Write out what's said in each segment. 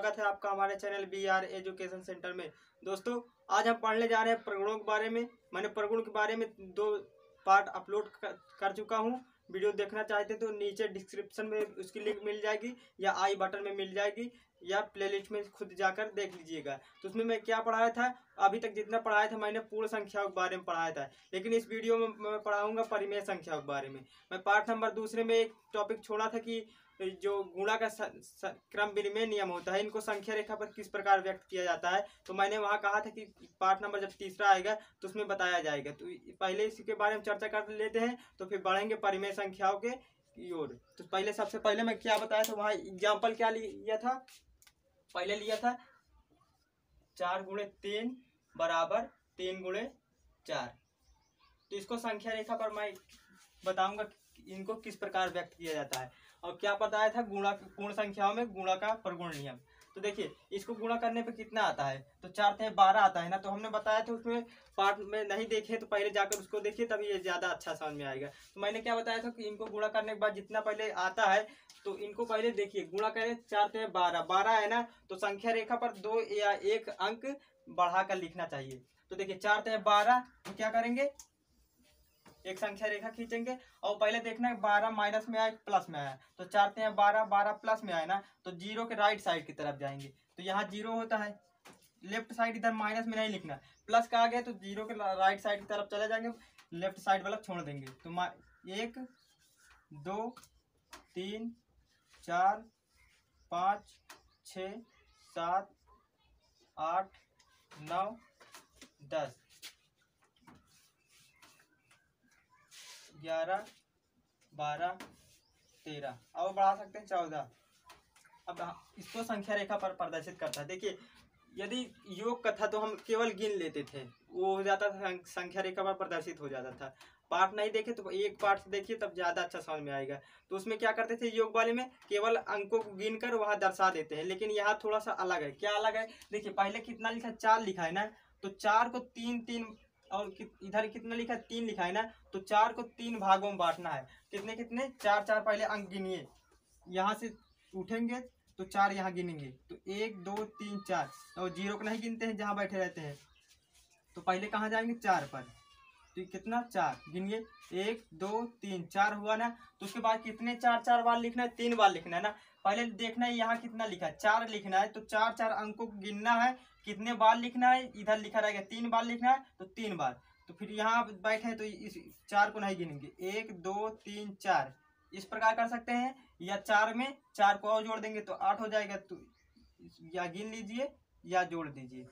स्वागत है आपका हमारे चैनल बीआर एजुकेशन सेंटर में। दोस्तों आज हम पढ़ने जा रहे हैं प्रगुणों के बारे में। मैंने प्रगुण के बारे में 2 पार्ट अपलोड कर चुका हूँ। वीडियो देखना चाहते तो नीचे डिस्क्रिप्शन में उसकी लिंक मिल जाएगी या आई बटन में मिल जाएगी या प्लेलिस्ट में खुद जाकर देख लीजिएगा। तो उसमें मैं क्या पढ़ाया था, अभी तक जितना पढ़ाया था मैंने पूर्ण संख्याओं के बारे में पढ़ाया था, लेकिन इस वीडियो में मैं पढ़ाऊँगा परिमेय संख्याओं के बारे में। मैं पार्ट नंबर 2 में एक टॉपिक छोड़ा था कि जो गुणा का क्रम विनिमय नियम होता है, इनको संख्या रेखा पर किस प्रकार व्यक्त किया जाता है। तो मैंने वहाँ कहा था कि पार्ट नंबर जब 3 आएगा तो उसमें बताया जाएगा। तो पहले इसके बारे में चर्चा कर लेते हैं, तो फिर बढ़ेंगे परिमेय संख्याओं के ओर। तो पहले सबसे पहले मैं क्या बताया था, वहाँ एग्जाम्पल क्या लिया था, पहले लिया था 4 × 3 = 3 × 4। तो इसको संख्या रेखा पर मैं बताऊँगा इनको किस प्रकार व्यक्त किया जाता है। और क्या बताया था, गुणा पूर्ण संख्याओं में गुणा का प्रगुण नियम। तो देखिए इसको गुणा करने पे कितना आता है, तो 4 × 12 आता है ना। तो हमने बताया था, उसमें पार्ट में नहीं देखे तो पहले जाकर उसको देखिए, तभी ये ज़्यादा अच्छा समझ में आएगा। तो मैंने क्या बताया था कि इनको गुणा करने के बाद जितना पहले आता है, तो इनको पहले देखिए गुणा करें। 4 × 12 12 है ना, तो संख्या रेखा पर 2 या 1 अंक बढ़ा कर लिखना चाहिए। तो देखिए 4 × 12 तो क्या करेंगे, एक संख्या रेखा खींचेंगे। और पहले देखना है 12 माइनस में आया प्लस में आया, तो 4 × 12 12 प्लस में आया ना, तो 0 के राइट साइड की तरफ जाएंगे। तो यहाँ 0 होता है, लेफ्ट साइड इधर माइनस में नहीं लिखना, प्लस का आ गया तो 0 के राइट साइड की तरफ चले जाएंगे, लेफ्ट साइड वाला छोड़ देंगे। तो 1 2 3 4 5 6 7 8 9 10 11 12 13 और बढ़ा सकते हैं 14। अब इसको संख्या रेखा पर प्रदर्शित करता है। देखिए यदि योग का था तो हम केवल गिन लेते थे, वो हो जाता था संख्या रेखा पर प्रदर्शित हो जाता था। पार्ट नहीं देखे तो एक पार्ट से देखिए, तब ज़्यादा अच्छा समझ में आएगा। तो उसमें क्या करते थे, योग वाले में केवल अंकों को गिनकर वहाँ दर्शा देते हैं, लेकिन यहाँ थोड़ा सा अलग है। क्या अलग है, देखिए पहले कितना लिखा, 4 लिखा है ना, तो 4 को 3 3 और इधर कितना लिखा, 3 लिखा है ना, तो 4 को 3 भागों में बांटना है। कितने कितने, 4 4 पहले अंक गिनिए, यहाँ से उठेंगे तो 4 यहाँ गिनेंगे, तो 1 2 3 4। और 0 को नहीं गिनते हैं, जहाँ बैठे रहते हैं। तो पहले कहाँ जाएंगे, 4 पर। तो कितना, 4 गिनिए, 1 2 3 4 हुआ ना। तो उसके बाद कितने 4 4 बार लिखना है, 3 बार लिखना है ना। पहले देखना है यहाँ कितना लिखा है, 4 लिखना है, तो 4 4 अंकों को गिनना है। कितने बार लिखना है, इधर लिखा रहेगा 3 बार लिखना है, तो 3 बार। तो फिर यहाँ बैठे हैं तो इस 4 को नहीं गिनेंगे, 1 2 3 4 इस प्रकार कर सकते हैं। या 4 में 4 को और जोड़ देंगे तो 8 हो जाएगा, तो या गिन लीजिए या जोड़ दीजिए।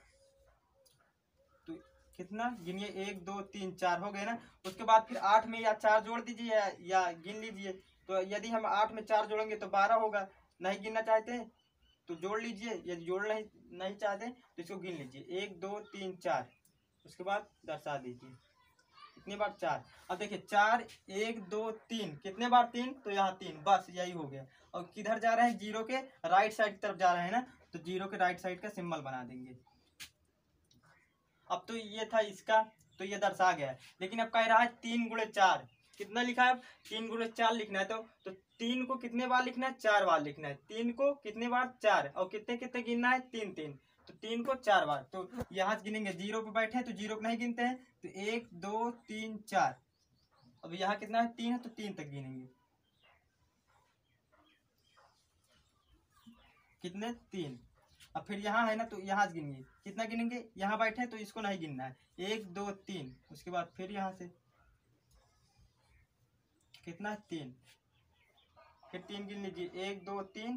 तो कितना गिनिए, 1 2 3 4 हो गए ना। उसके बाद फिर 8 में या 4 जोड़ दीजिए या गिन लीजिए। तो यदि हम 8 में 4 जोड़ेंगे तो 12 होगा। नहीं गिनना चाहते हैं तो जोड़ लीजिए, यदि जोड़ नहीं चाहते तो इसको गिन लीजिए, 1 2 3 4 उसके बाद दर्शा दीजिए। कितने बार 4, अब देखिए 4 1 2 3 कितने बार 3, तो यहाँ 3, बस यही हो गया। और किधर जा रहे हैं, 0 के राइट साइड की तरफ जा रहे हैं ना, तो 0 के राइट साइड का सिंबल बना देंगे। अब तो ये था इसका, तो ये दर्शा गया। लेकिन अब कह रहा है 3 × 4 कितना लिखा है, अब 3 × 4 लिखना है। तो 3 को कितने बार लिखना है, 4 बार लिखना है। 3 को कितने बार, 4, और कितने कितने गिनना है, 3 3। तो 3 को 4 बार, तो यहाँ से गिनेंगे, 0 पे बैठे हैं तो 0 को नहीं गिनते हैं, तो 1 2 3 4। अब यहाँ कितना है, 3 है, तो 3 तक गिनेंगे। कितने, 3। अब फिर यहाँ है ना, तो यहाँ से गिनेंगे, कितना गिनेंगे, यहाँ बैठे तो इसको नहीं गिनना है, 1 2 3 उसके बाद फिर यहाँ से कितना, 3, फिर 3 गिन लीजिए, 1 2 3,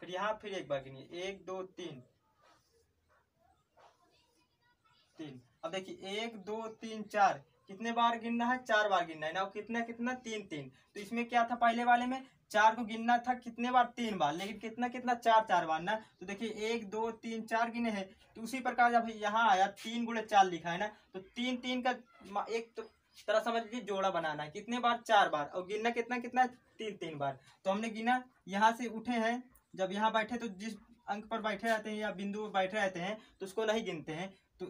फिर यहाँ फिर एक बार गिनिए, 1 2 3 3। अब देखिए 1 2 3 4 कितने बार गिनना है, 4 बार गिनना है ना। कितना कितना, 3 3। तो इसमें क्या था, पहले वाले में 4 को गिनना था कितने बार, 3 बार, लेकिन कितना कितना, 4 4 बार ना। तो देखिए 1 2 3 4 गिने हैं। तो उसी प्रकार जब यहाँ आया 3 × 4 लिखा है ना, तो 3 3 का एक तो तरह समझ लीजिए जोड़ा बनाना है। कितने बार, 4 बार, और गिनना कितना कितना, 3 3 बार। तो हमने गिना, यहाँ से उठे हैं, जब यहाँ बैठे तो जिस अंक पर बैठे रहते हैं या बिंदु पर बैठे रहते हैं तो उसको नहीं गिनते हैं, तो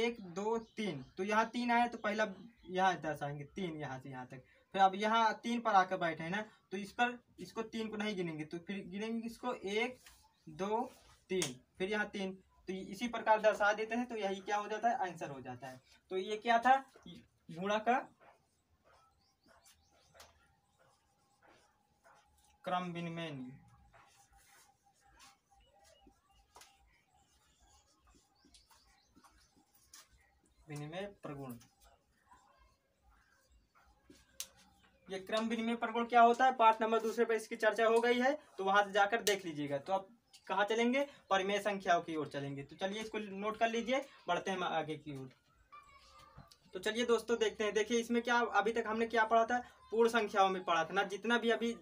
1 2 3, तो यहाँ 3 आया, तो पहला यहाँ दर्शाएंगे 3, यहाँ से यहाँ तक। फिर अब यहाँ 3 पर आकर बैठे हैं ना, तो इस पर इसको 3 को नहीं गिनेंगे, तो फिर गिनेंगे इसको 1 2 3, फिर यहाँ 3, तो इसी प्रकार दर्शा देते हैं। तो यही क्या हो जाता है, आंसर हो जाता है। तो ये क्या था, गुणा का क्रम विनिमय नियम। विनिमय प्रगुण, ये क्रम विनिमय प्रगुण क्या होता है, पार्ट नंबर 2 पर इसकी चर्चा हो गई है, तो वहां से जाकर देख लीजिएगा। तो अब कहाँ चलेंगे, परिमेय संख्याओं की ओर चलेंगे। तो चलिए इसको नोट कर लीजिए, बढ़ते हैं हम आगे की ओर। तो चलिए दोस्तों देखते हैं, देखिए इसमें क्या अभी तक हमने क्या पढ़ा था, पूर्ण संख्याओं में पढ़ा था ना, जितना भी अभी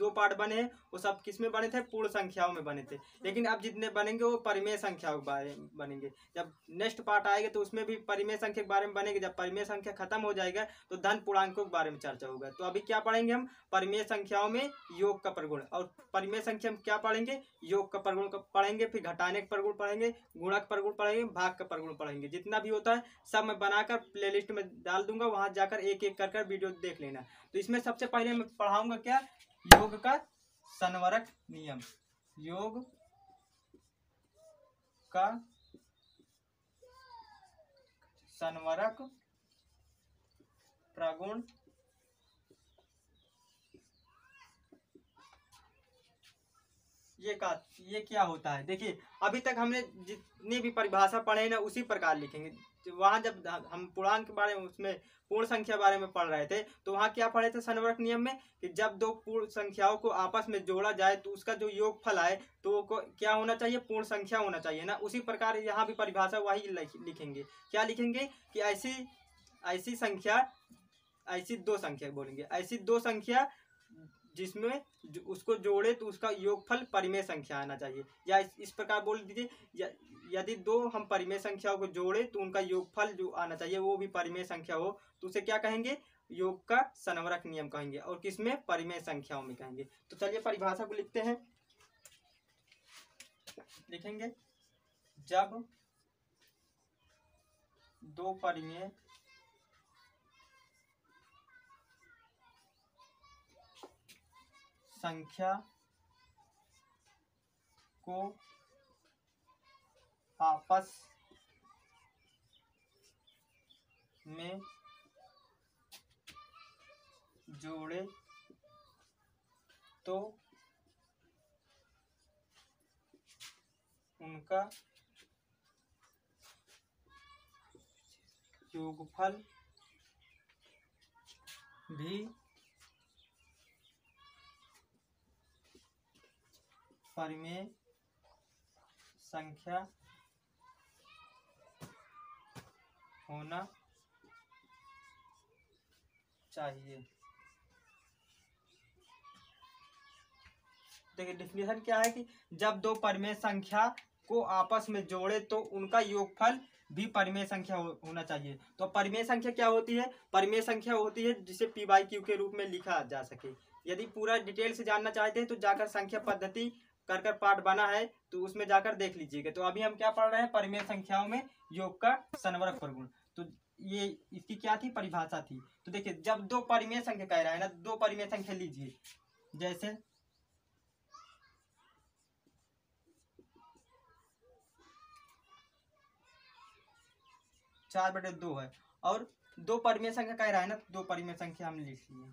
2 पार्ट बने हैं वो सब किस में बने थे, पूर्ण संख्याओं में बने थे। लेकिन अब जितने बनेंगे वो परिमेय संख्याओं के बनेंगे। जब नेक्स्ट पार्ट आएगा तो उसमें भी परिमेय संख्या के बारे में बनेंगे। जब परिमेय संख्या खत्म हो जाएगा तो धन पूर्णांकों के बारे में चर्चा होगा। तो अभी क्या पढ़ेंगे हम, परिमेय संख्याओं में योग का प्रगुण, और परिमेय संख्या में क्या पढ़ेंगे, योग का प्रगुण पढ़ेंगे, फिर घटाने का प्रगुण पढ़ेंगे, गुणा का प्रगुण पढ़ेंगे, भाग का प्रगुण पढ़ेंगे। जितना भी होता है सब मैं बनाकर प्ले लिस्ट में डाल दूंगा, वहाँ जाकर एक एक कर वीडियो देख लेना। तो इसमें सबसे पहले मैं पढ़ाऊंगा क्या, योग का संवरक नियम। योग का संवरक प्रगुण ये क्या होता है। देखिए अभी तक हमने जितनी भी परिभाषा पढ़े ना उसी प्रकार लिखेंगे। वहाँ जब हम पूर्णांक के बारे में, उसमें पूर्ण संख्या बारे में पढ़ रहे थे, तो वहाँ क्या पढ़े थे संवर्ग नियम में, कि जब 2 पूर्ण संख्याओं को आपस में जोड़ा जाए तो उसका जो योगफल आए तो क्या होना चाहिए, पूर्ण संख्या होना चाहिए ना। उसी प्रकार यहाँ भी परिभाषा वही लिखेंगे। क्या लिखेंगे कि ऐसी दो संख्या जिसमें उसको जोड़े तो उसका योगफल परिमेय संख्या आना चाहिए, या इस प्रकार बोल दीजिए, यदि 2 हम परिमेय संख्याओं को जोड़े तो उनका योगफल जो आना चाहिए वो भी परिमेय संख्या हो, तो उसे क्या कहेंगे, योग का संवरक नियम कहेंगे। और किसमें, परिमेय संख्याओं में कहेंगे। तो चलिए परिभाषा को लिखते हैं, लिखेंगे जब 2 परिमेय संख्या को आपस में जोड़े तो उनका योगफल भी परिमेय संख्या होना चाहिए। देखिए डिफिनेशन क्या है कि जब 2 परिमेय संख्या को आपस में जोड़े तो उनका योगफल भी परिमेय संख्या होना चाहिए। तो परिमेय संख्या क्या होती है, परिमेय संख्या होती है जिसे p/q के रूप में लिखा जा सके। यदि पूरा डिटेल से जानना चाहते हैं तो जाकर संख्या पद्धति कर पार्ट बना है तो उसमें जाकर देख लीजिएगा। तो अभी हम क्या पढ़ रहे हैं, परिमेय संख्याओं में योग का संवरक प्रगुण। तो ये इसकी क्या थी, परिभाषा थी। तो देखिए जब 2 परिमेय संख्या कह रहा है ना, 2 परिमेय संख्या लीजिए, जैसे चार बटे 2 है, और 2 परिमेय संख्या कह रहा है ना, 2 परिमेय संख्या हम लिख लिए,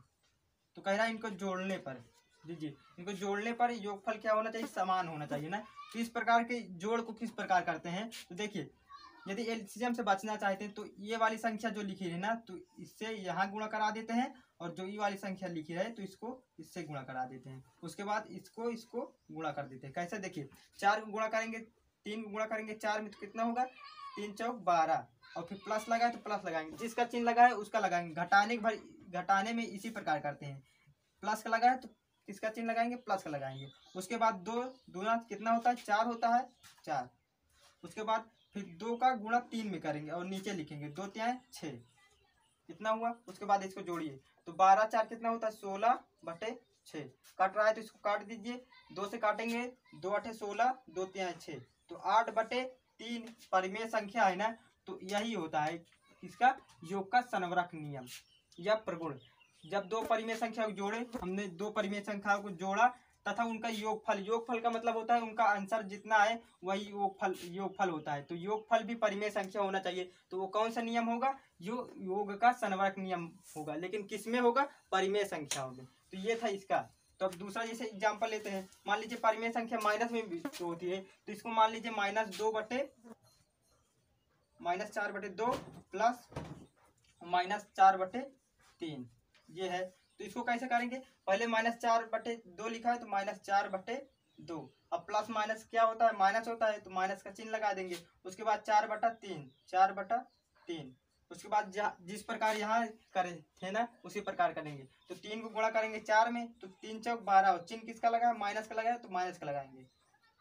तो कह रहा है इनको जोड़ने पर, जी इनको जोड़ने पर योगफल क्या होना चाहिए, समान होना चाहिए ना। किस प्रकार के जोड़ को किस प्रकार करते हैं, तो देखिए यदि एलसीएम से बचना चाहते हैं तो ये वाली संख्या जो लिखी है ना, तो इससे यहाँ गुणा करा देते हैं, और जो ये वाली संख्या लिखी है तो इसको इससे गुणा करा देते हैं, उसके बाद इसको गुणा कर देते हैं। कैसे, देखिए 4 को गुणा करेंगे 3 को गुणा करेंगे 4 में तो कितना होगा, 3 चौक 12, और फिर प्लस लगाए तो प्लस लगाएंगे, जिसका चिन्ह लगा है उसका लगाएंगे। घटाने में इसी प्रकार करते हैं, प्लस का लगा है तो किसका चिन्ह लगाएंगे, प्लस का लगाएंगे। उसके बाद 2 दूना कितना होता है, 4 होता है, 4। उसके बाद फिर 2 का गुणा 3 में करेंगे और नीचे लिखेंगे 2 तिहाई 6 कितना हुआ। उसके बाद इसको जोड़िए तो 12 4 कितना होता है, 16 बटे 6। काट रहा है तो इसको काट दीजिए, 2 से काटेंगे 2 अठे 16, 2 तिहाई 6, तो 8 बटे 3 परिमेय संख्या है ना। तो यही होता है इसका योग का संवरक नियम या प्रगुण। जब दो परिमेय संख्या को जोड़े, हमने दो परिमेय संख्याओं को जोड़ा तथा उनका योगफल, योगफल का मतलब होता है उनका आंसर जितना है वही योगफल होता है, तो योगफल भी परिमेय संख्या होना चाहिए। तो वो कौन सा नियम होगा? योग का संवर्ग नियम होगा, लेकिन किसमें होगा? परिमेय संख्याओं में। तो ये था इसका। तो अब दूसरा जैसे एग्जाम्पल लेते हैं, मान लीजिए परिमेय संख्या माइनस में होती है, तो इसको मान लीजिए -4/2 प्लस -4/3 ये है। तो इसको कैसे करेंगे? पहले -4/2 लिखा है तो -4/2, अब प्लस माइनस क्या होता है? माइनस होता है तो माइनस का चिन्ह लगा देंगे। उसके बाद 4/3, उसके बाद जिस प्रकार यहाँ करे थे ना उसी प्रकार करेंगे। तो 3 को गुणा करेंगे 4 में, तो 3 × 12 और चिन्ह किसका लगा है? माइनस का लगा है तो माइनस का लगाएंगे।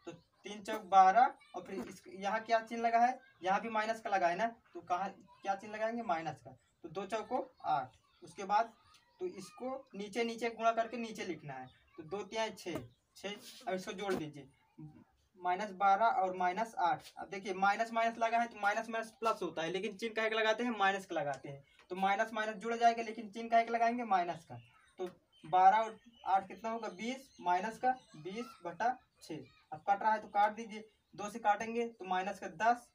तो 3 × 12 और फिर इस यहाँ क्या चिन्ह लगा है? यहाँ भी माइनस का लगा है ना, तो कहाँ क्या चिन्ह लगाएंगे? माइनस का। तो 2 × 4 = 8। उसके बाद तो इसको नीचे नीचे गुणा करके नीचे लिखना है, तो 2 × 3 = 6, अब इसको जोड़ दीजिए -12 और -8। अब देखिए माइनस माइनस लगा है तो माइनस माइनस प्लस होता है, लेकिन चिन्ह का एक लगाते हैं माइनस का लगाते हैं, तो माइनस माइनस जुड़ जाएगा लेकिन चिन्ह का एक लगाएंगे माइनस का। तो 12 और 8 कितना होगा? 20 माइनस का 20/6। अब कट रहा है तो काट दीजिए, 2 से काटेंगे तो -10/3,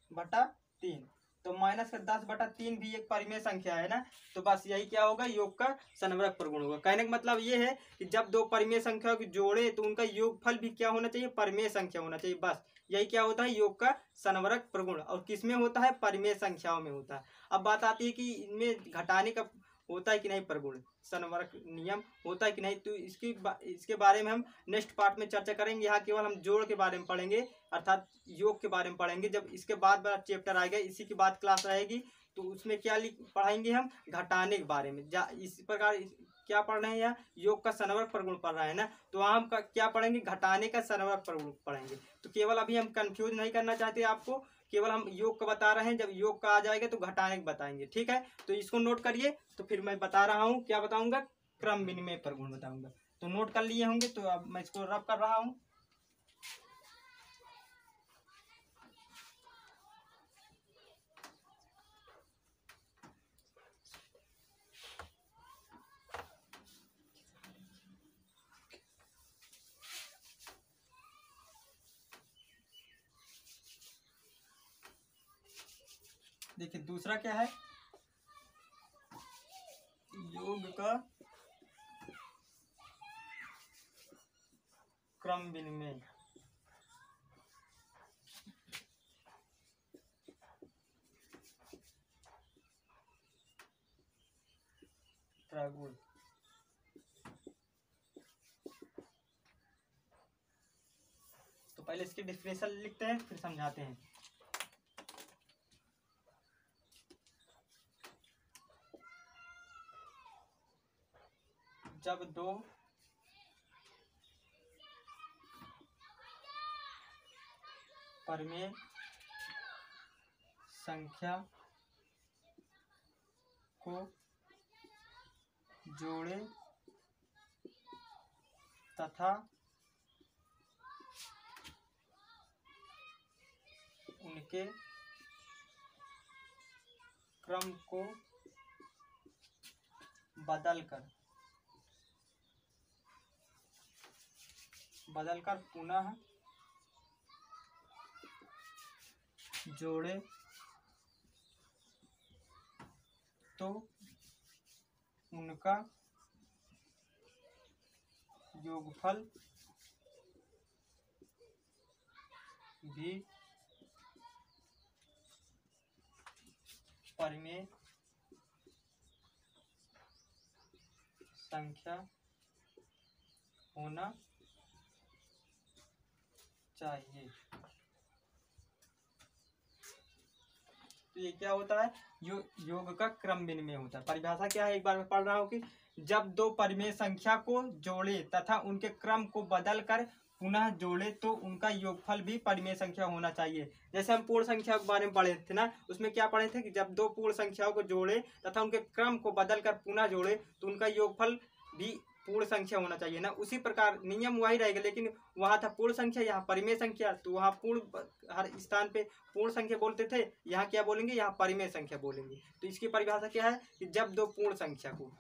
तो -10/3 भी एक परिमेय संख्या है ना। तो बस यही क्या होगा? योग का संवर्ग प्रगुण होगा। कहने का मतलब ये है कि जब दो परिमेय संख्या को जोड़े तो उनका योगफल भी क्या होना चाहिए? परिमेय संख्या होना चाहिए। बस यही क्या होता है? योग का संवर्ग प्रगुण। और किसमें होता है? परिमेय संख्याओं में होता है। अब बात आती है कि इनमें घटाने का होता है कि नहीं प्रगुण, संवर्ग नियम होता है कि नहीं, तो इसके बारे में हम नेक्स्ट पार्ट में चर्चा करेंगे। यहाँ केवल हम जोड़ के बारे में पढ़ेंगे, अर्थात योग के बारे में पढ़ेंगे। जब इसके बाद बड़ा चैप्टर आएगा, इसी की बात क्लास रहेगी, तो उसमें क्या पढ़ाएंगे हम? घटाने के बारे में। इसी प्रकार क्या पढ़ रहे हैं? यहाँ योग का संवर्ग प्रगुण पढ़ रहे हैं ना, तो वहाँ हम क्या पढ़ेंगे? घटाने का संवर्ग प्रगुण पढ़ेंगे। तो केवल अभी हम कंफ्यूज नहीं करना चाहते आपको, केवल हम योग का बता रहे हैं। जब योग का आ जाएगा तो घटाने का बताएंगे, ठीक है? तो इसको नोट करिए। तो फिर मैं बता रहा हूँ, क्या बताऊँगा? क्रम विनिमय प्रगुण बताऊँगा। तो नोट कर लिए होंगे, तो अब मैं इसको रब कर रहा हूँ। देखिए दूसरा क्या है? योग का क्रम विनिमय। तो पहले इसकी डिफिनेशन लिखते हैं, फिर समझाते हैं। जब दो परिमेय संख्या को जोड़े तथा उनके क्रम को बदलकर पुनः जोड़े तो उनका योगफल भी परिमेय संख्या होना चाहिए। तो ये क्या होता है? योग का क्रम विनिमय होता है। परिभाषा क्या है? एक बार मैं पढ़ रहा हूँ कि जब दो परिमेय संख्या को जोड़े तथा उनके क्रम को बदलकर पुनः जोड़े तो उनका योगफल भी परिमेय संख्या होना चाहिए। जैसे हम पूर्ण संख्या के बारे में पढ़े थे ना, उसमें क्या पढ़े थे कि जब दो पूर्ण संख्याओं को जोड़े तथा उनके क्रम को बदलकर पुनः जोड़े तो उनका योगफल भी पूर्ण संख्या होना चाहिए ना। उसी प्रकार नियम वही रहेगा, लेकिन वहाँ था पूर्ण संख्या, यहाँ परिमेय संख्या, तो वहाँ पूर्ण हर स्थान पे पूर्ण संख्या बोलते थे, यहाँ क्या बोलेंगे? यहाँ परिमेय संख्या बोलेंगे। तो इसकी परिभाषा क्या है कि जब दो पूर्ण संख्या को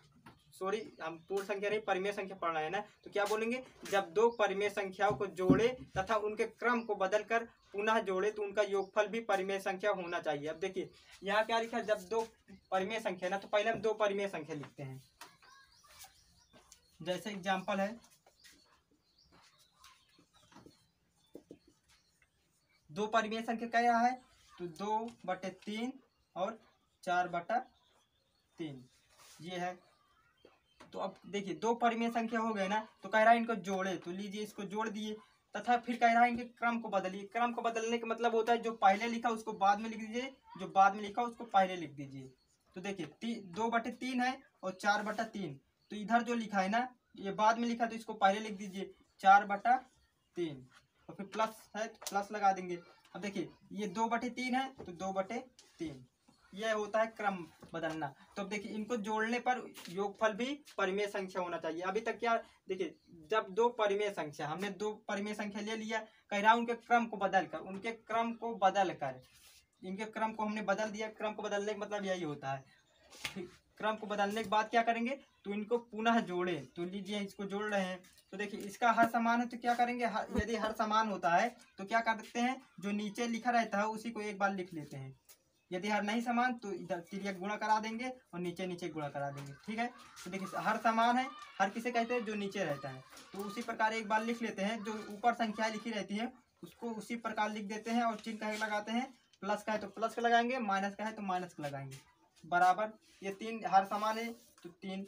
सॉरी हम पूर्ण संख्या नहीं परिमेय संख्या पढ़ रहे हैं ना, तो क्या बोलेंगे, जब दो परिमेय संख्याओं को जोड़े तथा उनके क्रम को बदलकर पुनः जोड़े तो उनका योगफल भी परिमेय संख्या होना चाहिए। अब देखिए यहाँ क्या लिखा है, जब दो परिमेय संख्या ना, तो पहले हम दो परिमेय संख्या लिखते हैं। जैसे एग्जाम्पल है दो परिमेय संख्या क्या यहाँ है, तो 2/3 और 4/3 ये है। तो अब देखिए दो परिमेय संख्या हो गए ना, तो कह रहा है इनको जोड़े, तो लीजिए इसको जोड़ दिए तथा फिर कह रहा है इनके क्रम को बदलिए। क्रम को बदलने का मतलब होता है जो पहले लिखा उसको बाद में लिख दीजिए, जो बाद में लिखा उसको पहले लिख दीजिए। तो देखिए 2/3 है और 4/3, तो इधर जो लिखा है ना ये बाद में लिखा, तो इसको पहले लिख दीजिए 4/3 और फिर प्लस है तो प्लस लगा देंगे। अब देखिए ये 2/3 है तो 2/3, यह होता है क्रम बदलना। तो अब देखिए इनको जोड़ने पर योगफल भी परिमेय संख्या होना चाहिए। अभी तक क्या देखिए, जब दो परिमेय संख्या, हमने दो परिमेय संख्या ले लिया, कह रहा उनके क्रम को बदलकर, इनके क्रम को हमने बदल दिया। क्रम को बदलने का मतलब यही होता है, क्रम को बदलने के बाद क्या करेंगे, तो इनको पुनः जोड़े। तो लीजिए इसको जोड़ रहे हैं, तो देखिए इसका हर समान है तो क्या करेंगे, यदि हर समान होता है तो क्या करते हैं, जो नीचे लिखा रहता है उसी को एक बार लिख लेते हैं। यदि हर नहीं समान तो इधर तिरिया गुणा करा देंगे और नीचे नीचे गुणा करा देंगे, ठीक है। तो देखिए हर समान है, हर किसे कहते हैं, जो नीचे रहता है। तो उसी प्रकार एक बार लिख लेते हैं, जो ऊपर संख्या लिखी रहती है उसको उसी प्रकार लिख देते हैं और चिन्ह का लगाते हैं, प्लस का है तो प्लस का लगाएंगे, माइनस का है तो माइनस का लगाएंगे, बराबर। ये 3 हर समान है तो 3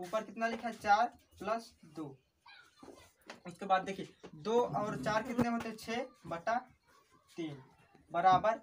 ऊपर कितना लिखा है 4 + 2। उसके बाद देखिए 2 और 4 कितने होते हैं 6/3 बराबर।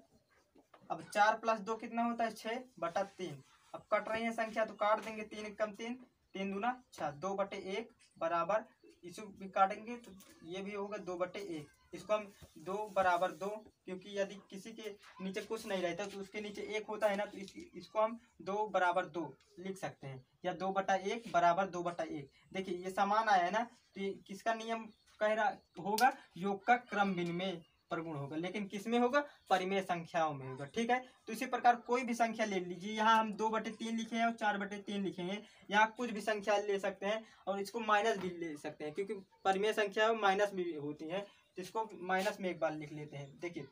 अब 4 + 2 कितना होता है 6/3। अब कट रही है संख्या तो काट देंगे, 3 × 3 = 3, 3×2 = 6, 2/1 बराबर। इसको भी काटेंगे तो ये भी होगा 2/1। इसको हम 2 = 2, क्योंकि यदि किसी के नीचे कुछ नहीं रहता तो उसके नीचे 1 होता है ना, तो इसको हम 2 = 2 लिख सकते हैं, या 2/1 = 2/1। देखिए ये समान आया है ना, तो किसका नियम कह रहा होगा, योग का क्रम विनिमय प्रगुण होगा, लेकिन किसमें होगा, परिमेय संख्याओं में होगा, ठीक है। तो इसी प्रकार कोई भी संख्या ले लीजिए, यहाँ हम 2/3 लिखे हैं और 4/3 लिखेंगे, यहाँ कुछ भी संख्या ले सकते हैं और इसको माइनस भी ले सकते हैं, क्योंकि परिमेय संख्या माइनस भी होती है, तो इसको माइनस में एक बार लिख लेते हैं। देखिए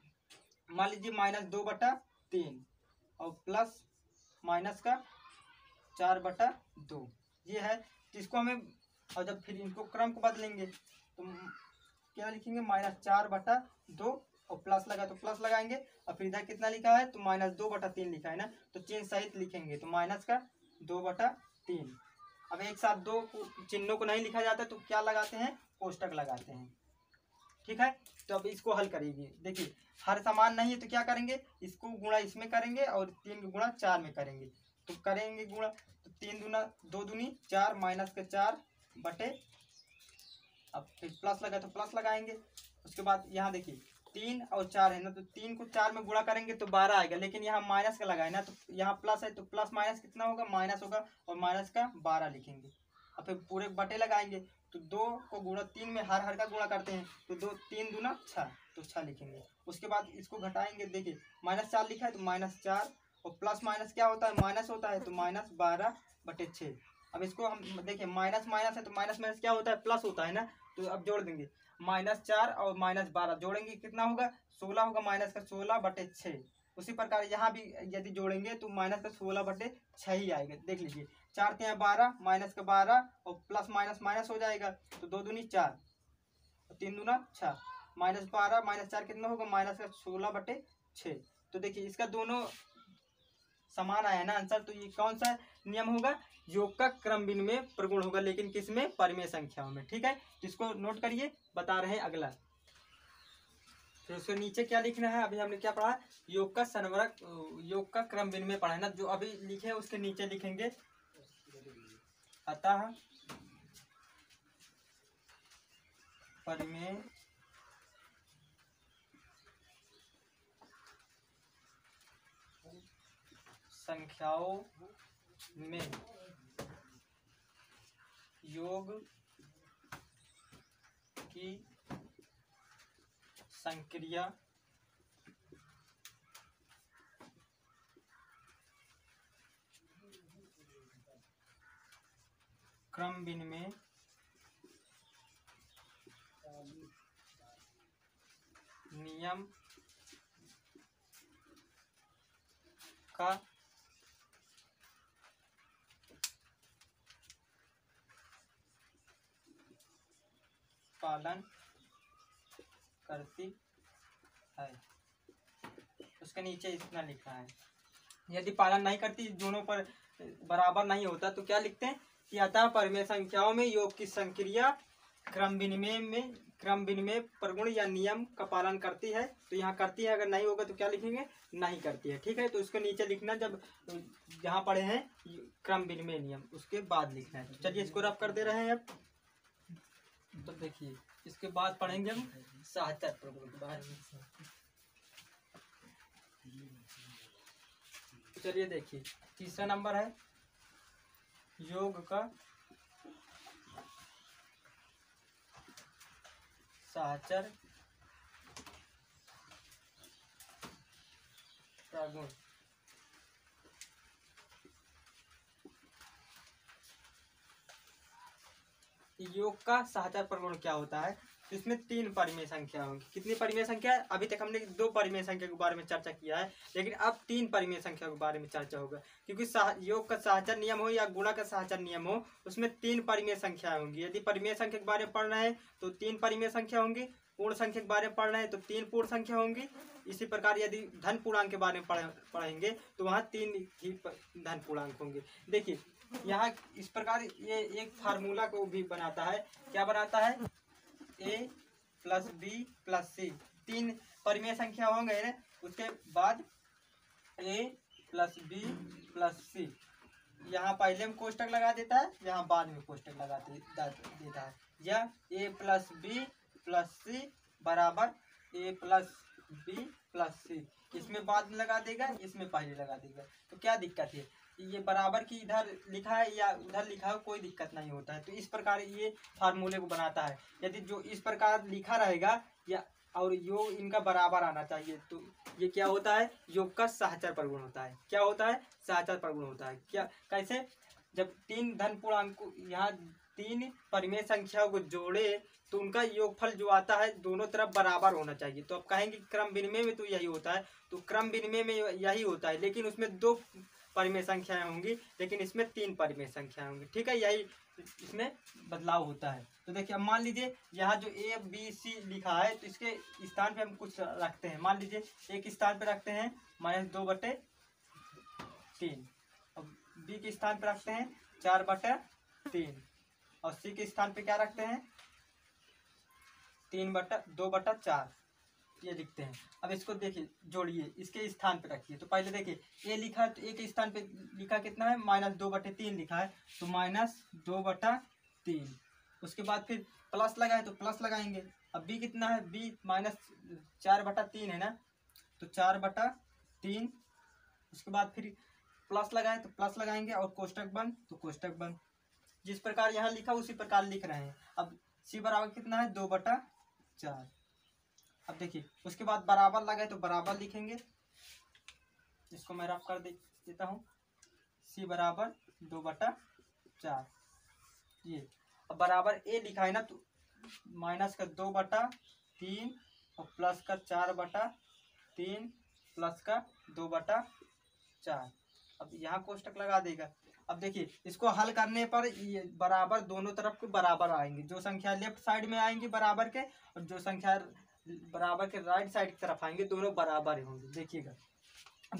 मान लीजिए -2/3 और प्लस माइनस का 4/2 ये है, जिसको हमें, और जब फिर इनको क्रम को बदलेंगे तो क्या लिखेंगे, -4/2 और प्लस लगा तो प्लस लगाएंगे। और फिर इधर कितना लिखा है तो -2/3 लिखा है ना, तो चिन्ह सहित लिखेंगे तो माइनस का 2/3। अब एक साथ दो चिन्हों को नहीं लिखा जाता तो क्या लगाते हैं, कोष्टक लगाते हैं, ठीक है। तो अब इसको हल करिए। देखिए हर समान नहीं है तो क्या करेंगे, इसको गुणा इसमें करेंगे और 3 गुणा 4 में करेंगे, तो करेंगे गुणा तो 3 × 2 = 4 माइनस के 4/, अब फिर प्लस लगा तो प्लस लगाएंगे। उसके बाद यहाँ देखिए 3 और 4 है ना, तो 3 को 4 में गुणा करेंगे तो 12 आएगा, लेकिन यहाँ माइनस का लगा है ना, तो यहाँ प्लस है तो प्लस माइनस कितना होगा, माइनस होगा, और माइनस का 12 लिखेंगे। और फिर पूरे बटे लगाएंगे तो 2 को × 3 में हर हर का गुणा करते हैं, तो 2 × 3 = 6, तो 6 लिखेंगे। उसके बाद इसको घटाएंगे, देखिए -4 लिखा है तो -4 और प्लस माइनस क्या होता है, माइनस होता है, तो -12/6। अब इसको हम देखिए माइनस माइनस है तो माइनस माइनस क्या होता है, प्लस होता है ना, तो अब जोड़ देंगे -4 और -12 जोड़ेंगे कितना होगा, 16 होगा, माइनस का 16/6। उसी प्रकार यहाँ भी यदि जोड़ेंगे तो -16/6 ही आएगा। देख लीजिए 4 × 3 = 12 माइनस का 12 और प्लस माइनस माइनस हो जाएगा, तो 2 × 2 = 4 और 3 × 2 = 6 -12 -4 कितना होगा, माइनस का 16/6। तो देखिए इसका दोनों समान आया ना आंसर, तो ये कौन सा नियम होगा, योग का क्रम विनिमय प्रगुण होगा, लेकिन किसमें, परिमेय संख्याओं में, ठीक है। तो इसको नोट करिए, बता रहे हैं अगला। फिर उसके नीचे क्या लिखना है, अभी हमने क्या पढ़ा, योग का संवरक, योग का क्रम विनिमय पढ़ा है ना, जो अभी लिखे है उसके नीचे लिखेंगे अतः परिमेय संख्याओं में योग की संक्रिया क्रम विनिमय नियम का पालन करती है। उसके नीचे इतना लिखा है, यदि पालन नहीं करती, दोनों पर बराबर नहीं होता तो क्या लिखते हैं कि अतः परिमेय संख्याओं में योग की संक्रिया क्रम विनिमय प्रगुण या नियम का पालन करती है। तो यहाँ करती है, अगर नहीं होगा तो क्या लिखेंगे, नहीं करती है। ठीक है, तो उसके नीचे लिखना, जब जहाँ पढ़े हैं क्रम विनिमय नियम, उसके बाद लिखना है। चलिए इसको रफ कर दे रहे हैं अब। तो देखिए इसके बाद पढ़ेंगे हम साहचर्य प्रगुण के बारे में। चलिए देखिए तीसरा नंबर है योग का साहचर्य प्रगुण। योग का साहचर्य प्रगुण क्या होता है? इसमें 3 परिमेय संख्या होंगी। कितनी परिमेय संख्या है? अभी तक हमने 2 परिमेय संख्या के बारे में चर्चा किया है, लेकिन अब 3 परिमेय संख्या के बारे में चर्चा होगा, क्योंकि योग का साहचर्य नियम हो या गुणा का साहचर्य नियम हो, उसमें 3 परिमेय संख्या होंगी। यदि परिमेय संख्या के बारे में पढ़ रहे हैं तो 3 परिमेय संख्या होंगी, पूर्ण संख्या के बारे में पढ़ रहे हैं तो 3 पूर्ण संख्या होंगी। इसी प्रकार यदि धन पूर्णांक के बारे में पढ़ेंगे तो वहाँ 3 ही धन पूर्णांक होंगे। देखिए यहाँ इस प्रकार ये एक फार्मूला को भी बनाता है, क्या बनाता है, a + b + c। 3 परिमेय संख्या होंगे ना, उसके बाद a + b + c। यहाँ पहले में कोष्टक लगा देता है, यहाँ बाद में कोष्टक लगा देता है। यह a + b + c बराबर a + b + c, इसमें बाद में लगा देगा, इसमें पहले लगा देगा। तो क्या दिक्कत है, ये बराबर की इधर लिखा है या उधर लिखा है, कोई दिक्कत नहीं होता है। तो इस प्रकार ये फार्मूले को बनाता है। यदि जो इस प्रकार लिखा रहेगा या और योग इनका बराबर आना चाहिए, तो ये क्या होता है, योग का साहचर्य प्रगुण होता है। क्या होता है, साहचर्य प्रगुण होता है। क्या, कैसे, जब 3 धन पूर्णांक यहाँ 3 परिमेय संख्याओं को जोड़े तो उनका योगफल जो आता है दोनों तरफ बराबर होना चाहिए। तो आप कहेंगे क्रम विनिमय में तो यही होता है, तो क्रम विनिमय में यही होता है, लेकिन उसमें 2 परिमेय संख्याएं होंगी, लेकिन इसमें 3 परिमेय संख्याएं होंगी। ठीक है, यही इसमें बदलाव होता है। तो देखिए अब मान लीजिए यहाँ जो ए बी सी लिखा है, तो इसके स्थान पे हम कुछ रखते हैं। मान लीजिए एक स्थान पे रखते हैं -2/3, अब बी के स्थान पे रखते हैं 4/3, और सी के स्थान पे क्या रखते हैं 2/4, ये लिखते हैं। अब इसको देखिए, जोड़िए, इसके स्थान पे रखिए। तो पहले देखिए ए लिखा है, तो ए के स्थान पे लिखा कितना है, -2/3 लिखा है, तो -2/3। उसके बाद फिर प्लस लगा है तो प्लस लगाएंगे। अब बी कितना है, बी -4/3 है ना, तो 4/3। उसके बाद फिर प्लस लगा है तो प्लस लगाएंगे, और कोष्टक बंद तो कोष्टक बंद। जिस प्रकार यहाँ लिखा उसी प्रकार लिख रहे हैं। अब सी बराबर कितना है 2/4। अब देखिए उसके बाद बराबर लगा है तो बराबर लिखेंगे, इसको मैं रफ कर देता हूँ, सी बराबर 2/4 ये। अब बराबर ए लिखा है ना, तो -2/3 और +4/3 +2/4। अब यहाँ कोष्टक लगा देगा। अब देखिए इसको हल करने पर ये बराबर दोनों तरफ के बराबर आएंगे, जो संख्या लेफ्ट साइड में आएंगी बराबर के, और जो संख्या बराबर के राइट साइड की तरफ आएंगे, दोनों बराबर होंगे। देखिएगा,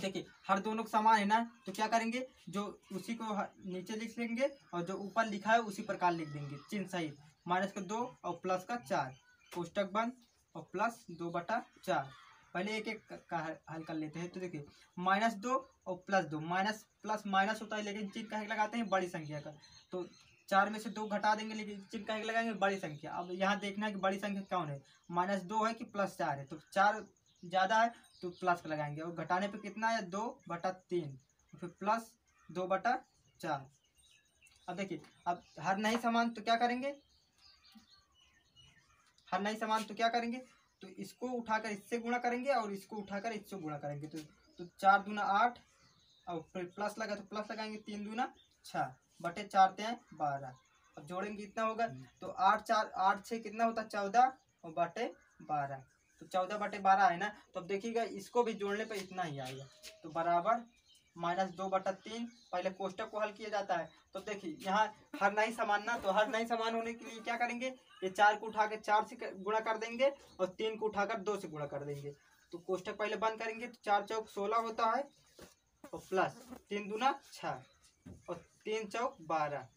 देखिए हर दोनों समान है ना, तो क्या करेंगे, जो उसी को नीचे लिख लेंगे और जो ऊपर लिखा है उसी प्रकार लिख देंगे, चिन्ह सहित। -2 और +4, कोष्टक बंद, और +2/4। पहले एक एक का हल कर लेते हैं। तो देखिए -2 और +2, माइनस होता है, लेकिन चिन्ह काहे लगाते हैं, बड़ी संख्या का। तो 4 में से 2 घटा देंगे, लेकिन चिन्ह काहे लगाएंगे, बड़ी संख्या। अब यहाँ देखना है कि बड़ी संख्या कौन है, -2 है कि +4 है। तो 4 ज़्यादा है तो प्लस का लगाएंगे, और घटाने पर कितना है 2/3, फिर +2/4। अब देखिए, अब हर नहीं समान तो क्या करेंगे, तो इसको उठाकर इससे गुणा करेंगे और इसको उठाकर इससे गुणा करेंगे। तो 4 दूना 8, और फिर प्लस लगा तो प्लस लगाएंगे, 3 दूना 6 बटे 4 = 12। अब जोड़ेंगे कितना होगा, तो 8 4 8 6 कितना होता है 14 बटे 12, तो 14 बटे 12 है ना। तो अब देखिएगा इसको भी जोड़ने पे इतना ही आएगा, तो बराबर -2 बटा 3। पहले कोष्टक को हल किया जाता है। तो देखिए यहाँ हर नहीं समानना, तो हर नहीं समान होने के लिए क्या करेंगे, ये 4 को उठाकर 4 से गुणा कर देंगे और 3 को उठाकर 2 से गुणा कर देंगे। तो कोष्टक पहले बंद करेंगे, तो 4 चौक 16 होता है और प्लस 3 दूना 6 और 3 चौक 12।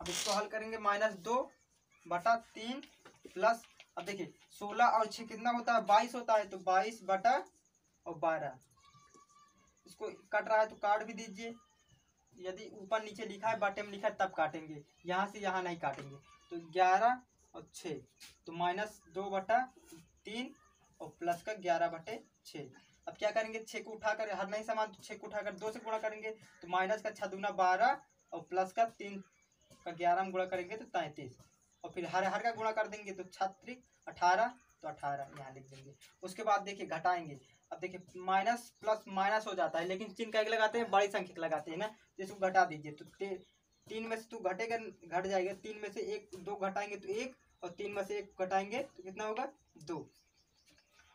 अब इसको हल करेंगे -2 बटा 3 प्लस, अब देखिए 16 और 6 कितना होता है 22 होता है, तो 22 बटा 12। इसको कट रहा है तो काट भी दीजिए, यदि ऊपर नीचे लिखा है बटे में लिखा है तब काटेंगे, यहाँ से यहाँ नहीं काटेंगे। तो 11 और 6, तो -2 बटा 3 और प्लस का 11 बटे 6। अब क्या करेंगे 6 को उठाकर हर नहीं समान, तो 6 को उठाकर 2 से गुणा करेंगे, तो माइनस का 6 दूना 12 और प्लस का 3 का 11 में गुणा करेंगे तो 33, और फिर हर का गुणा कर देंगे तो 6 3 18, तो 18 यहाँ लिख देंगे। उसके बाद देखिए घटाएंगे, अब देखिए माइनस प्लस माइनस हो जाता है, लेकिन चिन्ह क्या लगाते हैं बड़ी संख्या लगाते हैं ना, जिसको घटा दीजिए। तो 3 में से तो घटेगा घट जाएगा, 3 में से 1 2 घटाएंगे तो 1 और 3 में से 1 घटाएंगे तो कितना होगा 2,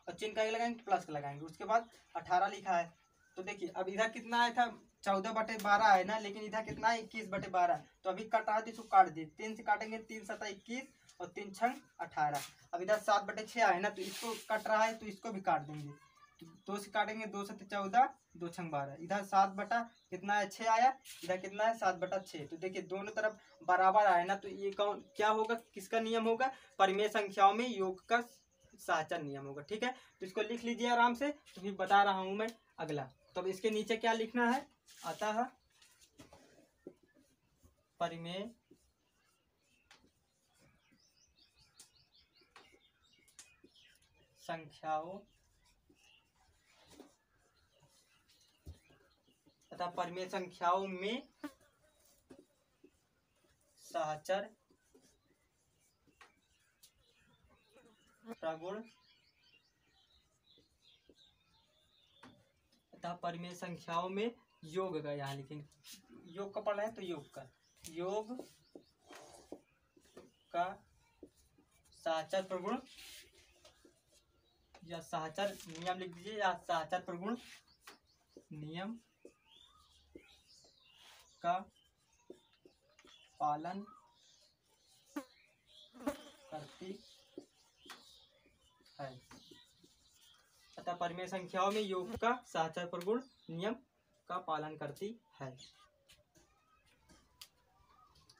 और चिन्ह का लगाएंगे प्लस का लगाएंगे। उसके बाद 18 लिखा है, तो देखिए अब इधर कितना आया था 14 बटे 12 है ना, लेकिन इधर कितना है 21 बटे 12। तो अभी कट रहा है तो इसको काट दिए, 3 से काटेंगे 3 7 21 और 3 6 18। अब इधर 7 बटे 6 है ना, तो इसको कट रहा है तो इसको भी काट देंगे, 2 से काटेंगे 2 7 14 2 6 12। इधर 7 बटा कितना है 6 आया, इधर कितना है 7 बटा 6। तो देखिए दोनों तरफ बराबर आए ना, तो ये कौन क्या होगा, किसका नियम होगा, परिमेय संख्याओं में योग का साहचर्य नियम होगा। ठीक है, तो इसको लिख लीजिए आराम से, तो फिर बता रहा हूँ मैं अगला। तो अब इसके नीचे क्या लिखना है, आता है परिमेय संख्याओं तथा परिमेय संख्याओं में सहचर प्रगुण तथा परिमेय संख्याओं में योग का, यहाँ लिखेंगे योग का पढ़ना है तो योग का सहचर प्रगुण या सहचर नियम लिख दीजिए, या सहचर प्रगुण नियम का पालन करती है, अतः परिमेय संख्याओं में योग का सहचर प्रगुण नियम का पालन करती है।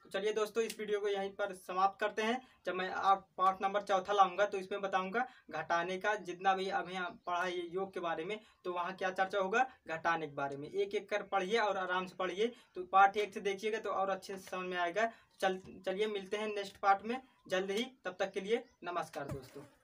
तो चलिए दोस्तों, इस वीडियो को यहीं पर समाप्त करते हैं। जब मैं आप पार्ट नंबर 4 लाऊंगा तो इसमें बताऊंगा घटाने का, जितना भी अभी यहाँ पढ़ा है योग के बारे में, तो वहाँ क्या चर्चा होगा घटाने के बारे में। एक कर पढ़िए और आराम से पढ़िए, तो पार्ट 1 से देखिएगा तो और अच्छे से समझ में आएगा। चलिए मिलते हैं नेक्स्ट पार्ट में जल्द ही, तब तक के लिए नमस्कार दोस्तों।